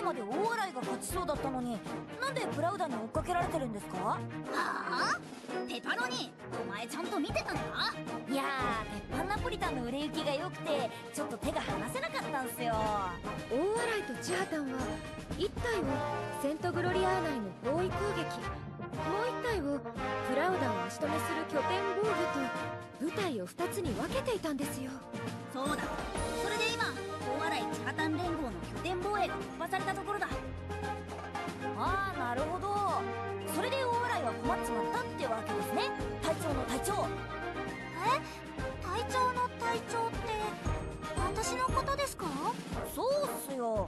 きまで大洗が勝ちそうだったのに、なんでプラウダに追っかけられてるんですか？ああ、ペパロニ、お前ちゃんと見てたんだ。いやー、鉄板ナポリタンの売れ行きが良くてちょっと手が離せなかったんすよ。大洗と千畑は1体をセントグロリアー内の包囲攻撃、もう1体をプラウダを足止めする拠点防御と部隊を2つに分けていたんですよ。そうだ、それで今大洗千畑連合の拠点防衛が突破されたところだ。ああ、なるほど。それで大洗は困っちまったってわけですね、隊長の隊長。え、隊長の隊長って私のことですか？そうっすよ、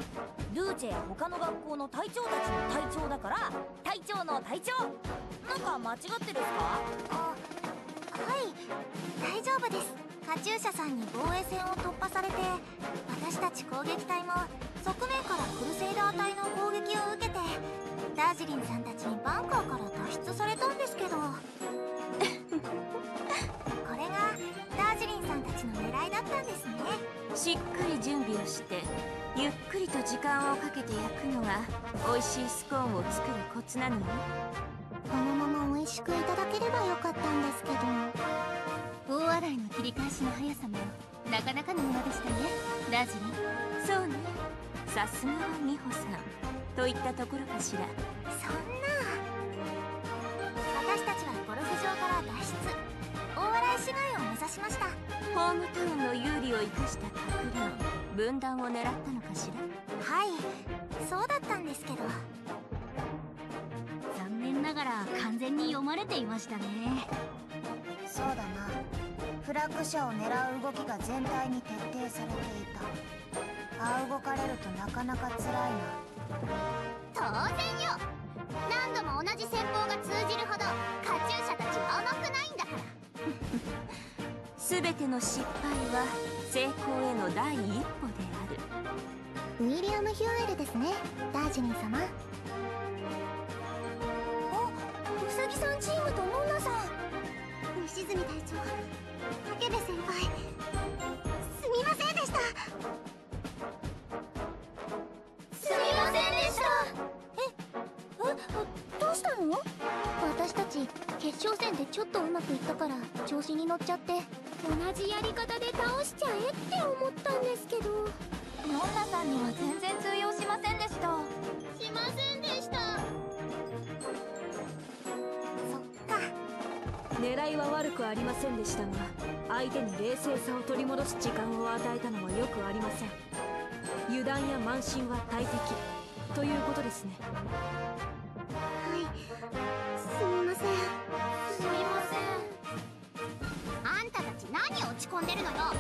ルーチェや他の学校の隊長たちの隊長だから隊長の隊長。なんか間違ってるっすか？あ、はい、大丈夫です。カチューシャさんに防衛線を突破されて、私たち攻撃隊も側面からクルセイダー隊の攻撃を受けて、ダージリンさんたちにバンカーから脱出されたんですけどこれがダージリンさんたちの狙いだったんですね。しっかり準備をしてゆっくりと時間をかけて焼くのが美味しいスコーンを作るコツなのよ。このまま美味しくいただければよかったんですけど。大洗の切り返しの速さもなかなかのものでしたね、ダージリン。そうね、さすがは美穂さんといったところかしら。そんな、私たちはゴルフ場から脱出、大洗市街を目指しました。ホームタウンの有利を生かした閣僚分断を狙ったのかしら。はい、そうだったんですけど残念ながら完全に読まれていましたね。そうだな、フラッグ車を狙う動きが全体に徹底されていた。ああ、動かれるとなかなか辛いな。当然よ、何度も同じ戦法が通じるほどカチューシャたちは甘くないんだから全ての失敗は成功への第一歩である。ウィリアム・ヒューエルですね、ダージリン様。あ、ウサギさんチームとノナさん、西住隊長、武部先輩、すみませんでした。すみませんでした。どうしたの？私たち決勝戦でちょっとうまくいったから調子に乗っちゃって、同じやり方で倒しちゃえって思ったんですけど、ノンナさんには全然通用しませんでした。しませんでした。そっか、狙いは悪くありませんでしたが、相手に冷静さを取り戻す時間を与えたのはよくありません。油断や慢心は大敵ということですね。はい、すみません。すみません。あんたたち何落ち込んでるのよ。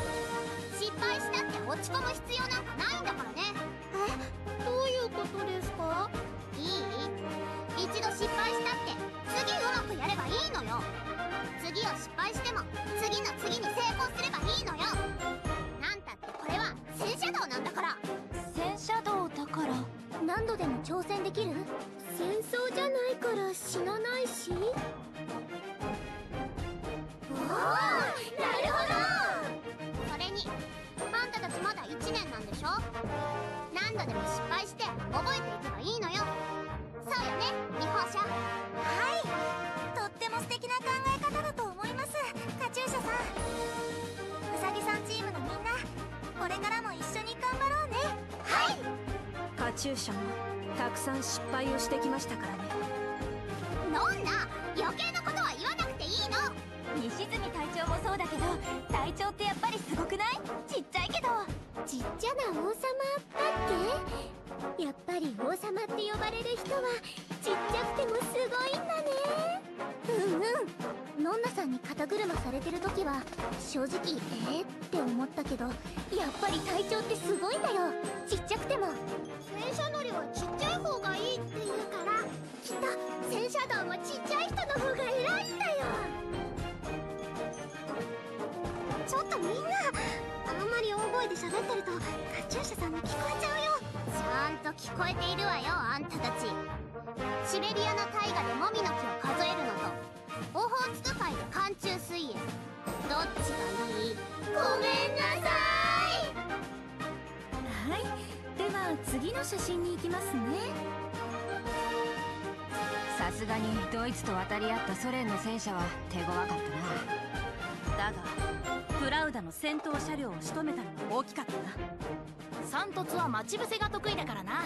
失敗したって落ち込む必要なんかないんだからね。え、どういうことですか？いい？一度失敗したって次うまくやればいいのよ。次を失敗しても次の次に成功すればいいのよ。なんたってこれは戦車道なんだから。戦車道だから何度でも挑戦できる？戦争じゃないから死なないし。おお、なるほど。それにあんたたちまだ1年なんでしょ。何度でも失敗して覚えていけばいいのよ。そうよね、二宝社。はい、とっても素敵な考え方だと思います、カチューシャさん。うさぎさんチームのみんな、これからも一緒に頑張ろうね。はい、カチューシャもたくさん失敗をしてきましたからね。ノンナ、余計なことは言わなくていいの。西住隊長もそうだけど、隊長ってやっぱりすごくない？ちっちゃいけど。ちっちゃな王様だって。やっぱり王様って呼ばれる人はちっちゃくてもすごいんだね。うんうん、ノンナさんに肩車されてる時は正直って思ったけど、やっぱり隊長ってすごいんだよ、ちっちゃくても。戦車乗りはちっちゃい方がいいって言うから、きっと戦車道もちっちゃい人の方が偉いんだよ。ちょっとみんな、あんまり大声で喋ってるとカチューシャさんに聞こえちゃうよ。ちゃんと聞こえているわよ、あんたたち。シベリアの大河でモミの木を数えるのと、オホーツク海で寒中水泳、どっちがいい？ごめんなさい。はい、では次の写真に行きますね。さすがにドイツと渡り合ったソ連の戦車は手強かったな。だがプラウダの戦闘車両を仕留めたのが大きかったな。サントツは待ち伏せが得意だからな。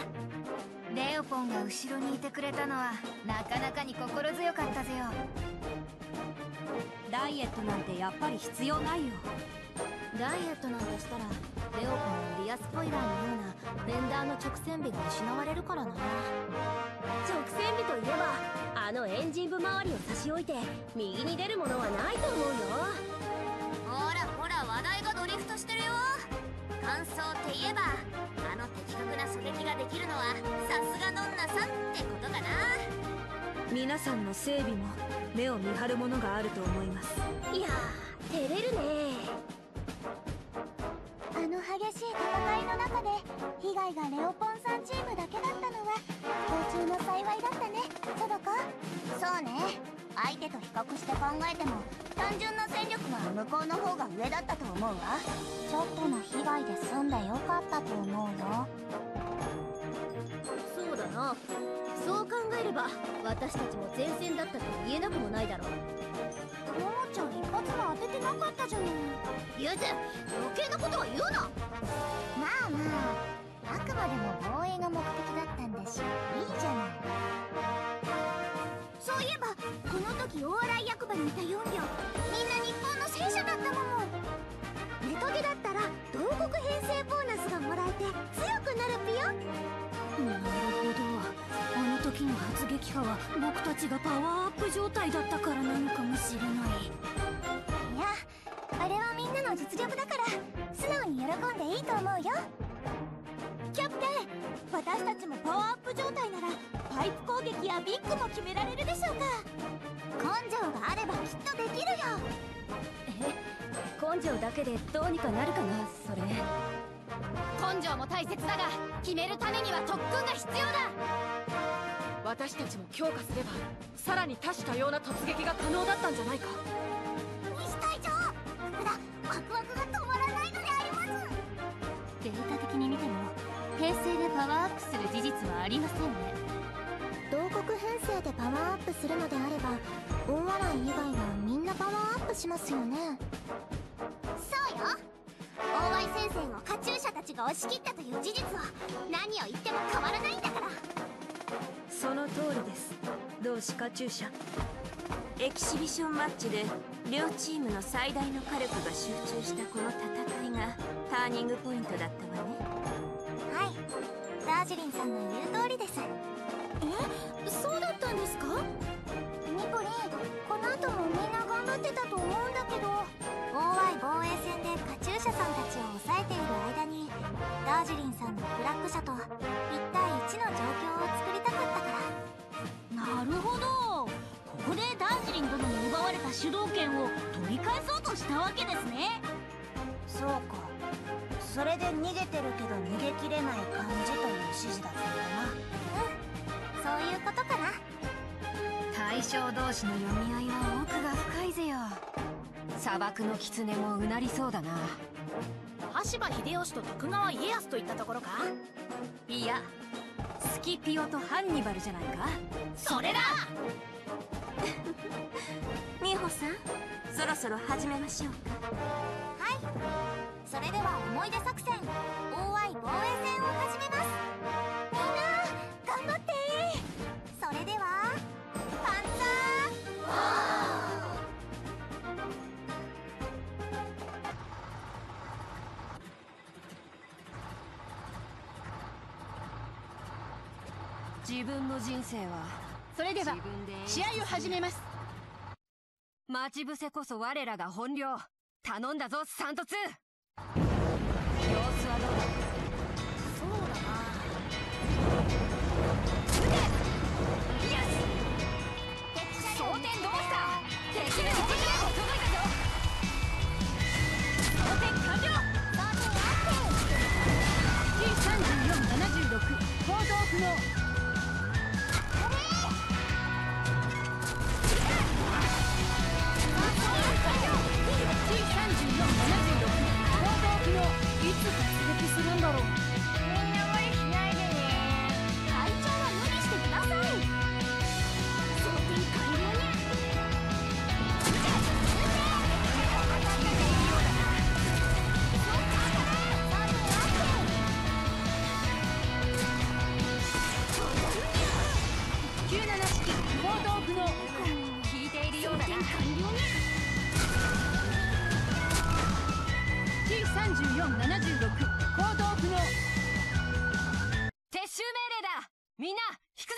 レオポンが後ろにいてくれたのはなかなかに心強かったぜよ。ダイエットなんてやっぱり必要ないよ。ダイエットなんてしたらレオポンのリアスポイラーのようなベンダーの直線美が失われるからな。直線美といえばあのエンジン部周りを差し置いて右に出るものはないと思うよ。ほらほら話題がドリフトしてるよ。感想って言えばあの的確な狙撃ができるのはさすがノンナさんってことかな。皆さんの整備も目を見張るものがあると思います。いやー照れるね。あの激しい戦いの中で被害がレオポンさんチームだけだったのは不幸中の幸いだったね、ソドコ。そうね、相手と比較して考えても単純な戦力は向こうの方が上だったと思うわ。ちょっとの被害で済んでよかったと思うよ。そうだな、そう考えれば私たちも前線だったと言えなくもないだろう。ももちゃん一発も当ててなかったじゃん。ゆず、余計なことは言うな。まあまあ、あくまでも防衛が目的だったんだしいいじゃない。そういえばこの時大洗役場にいた4両みんな日本の戦車だったもん。ネトゲだったら同国編成ボーナスがもらえて強くなるぴよ。なるほど、あの時の発撃波は僕たちがパワーアップ状態だったからなのかもしれない。いや、あれはみんなの実力だから素直に喜んでいいと思うよ。キャプテン、私たちもパワーアップ状態ならパイプ攻撃やビッグも決められるでしょうか。根性があればきっとできるよ。え、根性だけでどうにかなるかな、それ。根性も大切だが決めるためには特訓が必要だ。私たちも強化すればさらに多種多様な突撃が可能だったんじゃないか。西隊長、福田、ワクワクが止まらないのであります。データ的に見ても編成でパワーアップする事実はありませんね。同国編成でパワーアップするのであれば大洗以外はみんなパワーアップしますよね。そうよ、大洗戦線をカチューシャたちが押し切ったという事実は何を言っても変わらないんだから。その通りです、同志カチューシャ。エキシビションマッチで両チームの最大の火力が集中したこの戦いがターニングポイントだったわね。はい、ダージリンさんの言う通りです。え、そうだったんですか。ニコリン、この後もみんな頑張ってたと思うんだけど。大防衛戦でカチューシャさんたちを抑えている間にダージリンさんのフラッグ車と1対1の状況を作りたかったから。なるほど、ここでダージリン殿に奪われた主導権を取り返そうとしたわけですね。そうか、それで逃げてるけど逃げきれない感じという指示だったんだな。うん、そういうことかな。大将同士の読み合いは奥が深いぜよ。砂漠の狐もうなりそうだな。羽柴秀吉と徳川家康といったところか。いや、スキピオとハンニバルじゃないか。それだ美穂さん、そろそろ始めましょうか。はい、それでは思い出作戦大愛防衛戦を始めます。みんな頑張って。それではパンツァー。自分の人生は。それでは試合を始めます。待ち伏せこそ我らが本領。頼んだぞサントツ。様子はどうだ。そうだな、撃て。よし、装填どうした。敵の一撃も届いたぞ。装填完了。T3476 行動不能。T3476 行動不能。いつ突撃するんだろう。みんな無理しないで。3476行動不能。撤収命令だ。みんな引くぞ。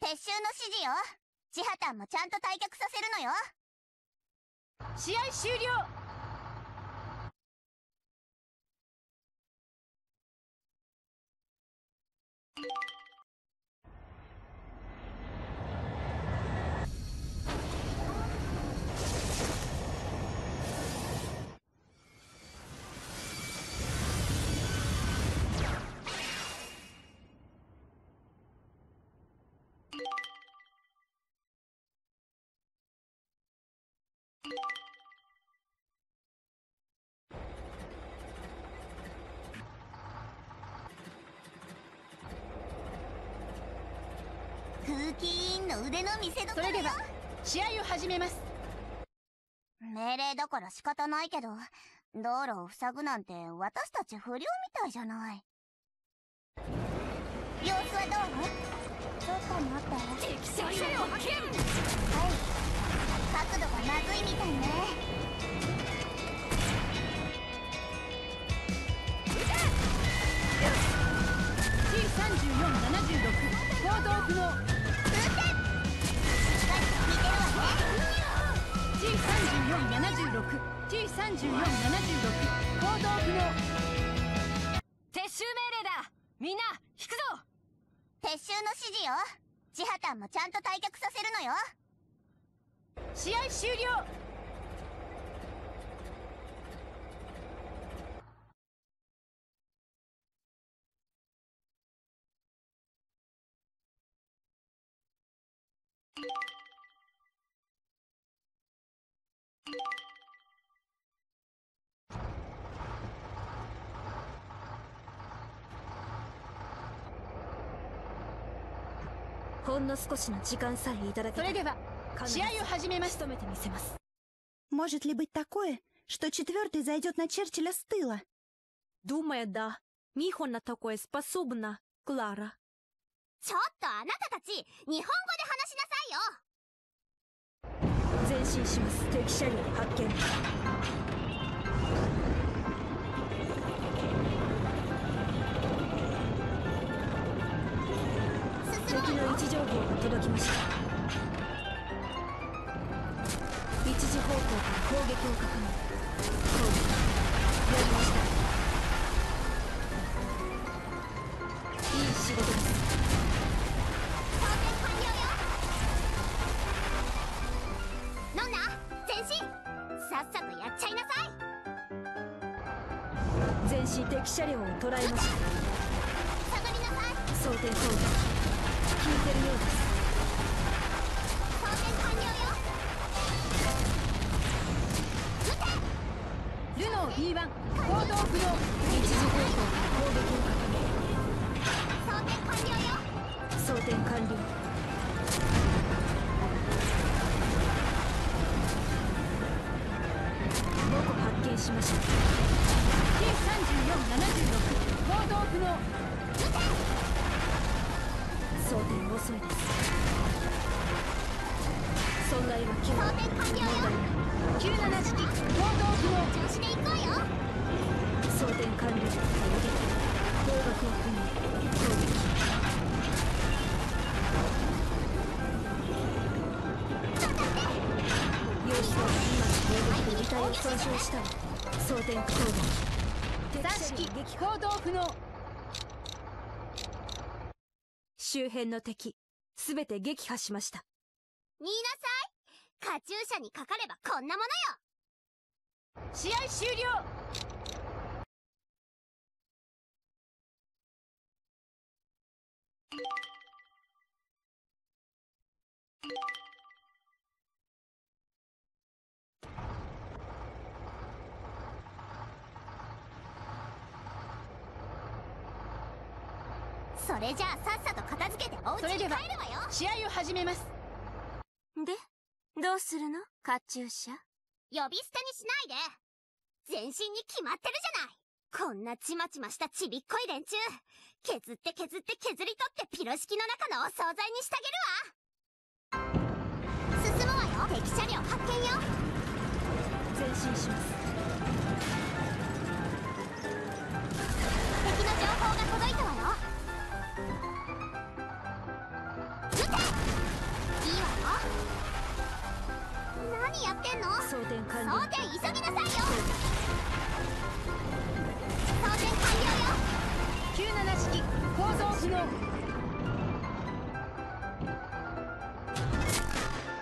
撤収の指示よ。千畑もちゃんと退却させるのよ。試合終了。空気委員の腕の見せどころよ。それでは試合を始めます。命令だから仕方ないけど、道路を塞ぐなんて私たち不良みたいじゃない。様子はどう？ちょっと待って。敵車両発見。はい、角度がまずいみたいね。T3476 行動不能。T3476 行動不能。撤収命令だ。みんな引くぞ。撤収の指示よ。千畑もちゃんと退却させるのよ。試合終了。ほんの少しの時間さえいただければ。それでは試合を始めます。努めてみせます。Может ли быть такое, что четвертый зайдет на Черчилля с тыла? Думаю, да. Михон на такое способна, Клара. ちょっとあなたたち、日本語で話しなさいよ。前進します。敵車両発見。位置情報が届きました。一時方向から攻撃を確認。攻撃やりました。いい仕事です。当然完了よ。ノンナ前進。さっさとやっちゃいなさい。前進。敵車両を捉えました。下がりなさい。装填装備効いてるようです。当然完了よ。撃て。ルノー B1 行動不能。一時方向攻撃を確認。装填完了よ。装填完了。5個発見しました。 T3476 行動不能。撃て。装填遅いです。損害は9。問題なく97式行動不能。調子で行こうよ。装填完了。方角を踏み攻撃。容赦は今の攻撃で機体を損傷したり。装填攻撃。3式行動不能。周辺の敵、すべて撃破しました。見なさい。カチューシャにかかればこんなものよ。試合終了。それじゃあさっさと片付けてお家に帰るわよ。試合を始めます。で、どうするの？カチューシャ。呼び捨てにしないで。前進に決まってるじゃない。こんなちまちましたちびっこい連中、削って削って削り取ってピロ式の中のお惣菜にしてあげるわ。進むわよ。敵車両発見よ。前進します。急ぎなさいよ。装填完了よ。97式構造不能。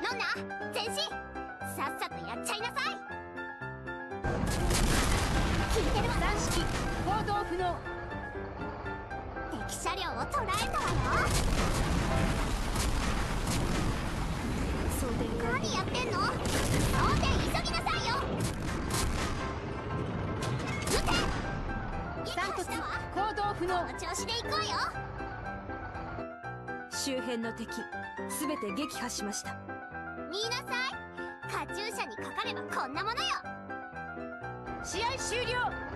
ノンナ前進、さっさとやっちゃいなさい。聞いてるわ。3式構造不能。敵車両を捉えたわよ。何やってんの？装填急ぎなさいよ。撃て。今したわ。行動不能。この調子で行こうよ。周辺の敵すべて撃破しました。見なさい、カチューシャにかかればこんなものよ。試合終了。